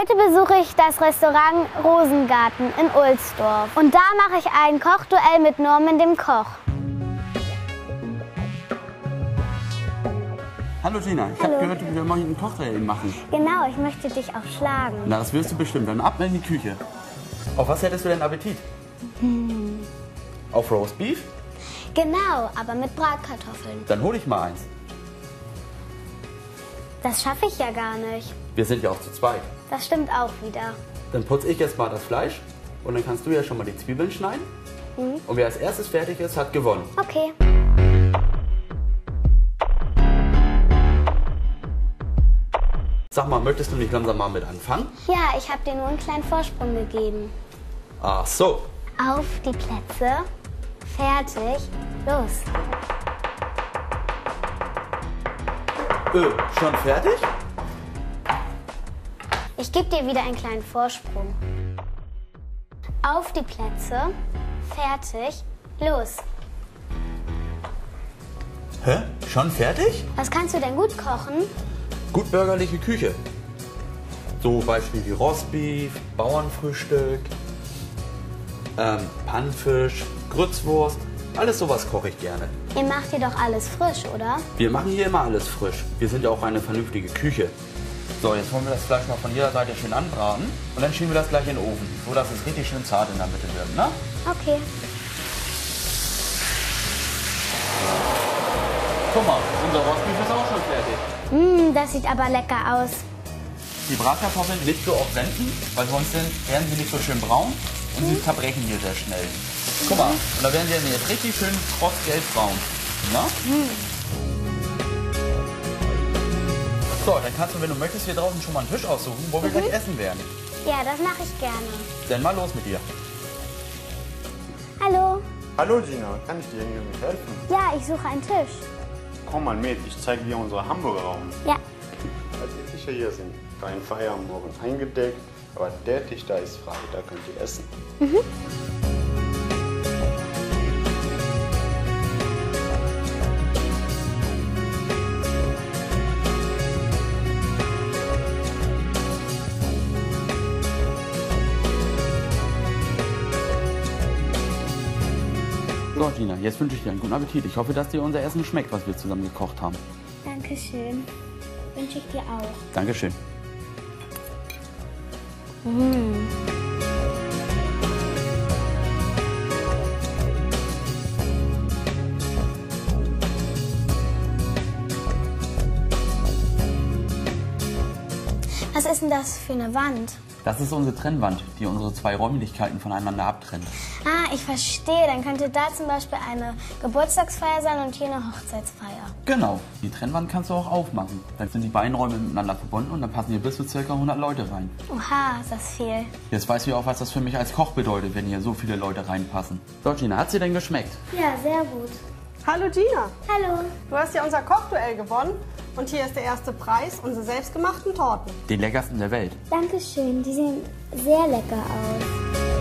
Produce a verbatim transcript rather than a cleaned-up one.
Heute besuche ich das Restaurant Rosengarten in Ohlsdorf. Und da mache ich ein Kochduell mit Norman, dem Koch. Hallo Gina, ich habe gehört, wir wollen ein Kochduell machen. Genau, ich möchte dich auch schlagen. Na, das wirst du bestimmt. Dann ab in die Küche. Auf was hättest du denn Appetit? Hm. Auf Roastbeef? Genau, aber mit Bratkartoffeln. Dann hole ich mal eins. Das schaffe ich ja gar nicht. Wir sind ja auch zu zweit. Das stimmt auch wieder. Dann putze ich jetzt mal das Fleisch und dann kannst du ja schon mal die Zwiebeln schneiden. Mhm. Und wer als erstes fertig ist, hat gewonnen. Okay. Sag mal, möchtest du nicht langsam mal mit anfangen? Ja, ich habe dir nur einen kleinen Vorsprung gegeben. Ach so. Auf die Plätze. Fertig. Los. Öh, schon fertig? Ich gebe dir wieder einen kleinen Vorsprung. Auf die Plätze. Fertig. Los. Hä? Schon fertig? Was kannst du denn gut kochen? Gut bürgerliche Küche. So Beispiele wie Rostbeef, Bauernfrühstück, ähm, Pannenfisch, Grützwurst. Alles sowas koche ich gerne. Ihr macht hier doch alles frisch, oder? Wir machen hier immer alles frisch. Wir sind ja auch eine vernünftige Küche. So, jetzt wollen wir das Fleisch mal von jeder Seite schön anbraten. Und dann schieben wir das gleich in den Ofen, so dass es richtig schön zart in der Mitte wird, ne? Okay. Guck mal, unser Rostbeef ist auch schon fertig. Mmm, das sieht aber lecker aus. Die Bratkartoffeln nicht so oft senden, weil sonst werden sie nicht so schön braun. Und sie zerbrechen hier sehr schnell. Guck mal, und da werden sie jetzt richtig schön krossgelb-braun. Mhm. So, dann kannst du, wenn du möchtest, hier draußen schon mal einen Tisch aussuchen, wo wir mhm. gleich essen werden. Ja, das mache ich gerne. Dann mal los mit dir. Hallo. Hallo Gina, kann ich dir irgendwie helfen? Ja, ich suche einen Tisch. Komm mal mit, ich zeige dir unsere Hamburger Raum. Ja. Also die Tische hier sind rein frei Hamburg und eingedeckt. Aber der Tisch da ist frei, da könnt ihr essen. Mhm. So Gina, jetzt wünsche ich dir einen guten Appetit. Ich hoffe, dass dir unser Essen schmeckt, was wir zusammen gekocht haben. Dankeschön. Wünsche ich dir auch. Dankeschön. Mmh. Was ist denn das für eine Wand? Das ist unsere Trennwand, die unsere zwei Räumlichkeiten voneinander abtrennt. Ah, ich verstehe. Dann könnte da zum Beispiel eine Geburtstagsfeier sein und hier eine Hochzeitsfeier. Genau. Die Trennwand kannst du auch aufmachen. Dann sind die beiden Räume miteinander verbunden und dann passen hier bis zu ca. hundert Leute rein. Oha, ist das viel. Jetzt weißt du auch, was das für mich als Koch bedeutet, wenn hier so viele Leute reinpassen. So, Gina, hat's dir denn geschmeckt? Ja, sehr gut. Hallo Gina. Hallo. Du hast ja unser Kochduell gewonnen. Und hier ist der erste Preis, unsere selbstgemachten Torten. Die leckersten der Welt. Dankeschön, die sehen sehr lecker aus.